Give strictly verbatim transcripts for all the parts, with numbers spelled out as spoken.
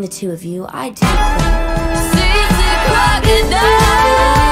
between the two of you, I do think six o'clock at night.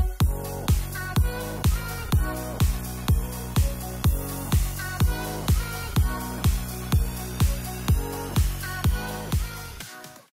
I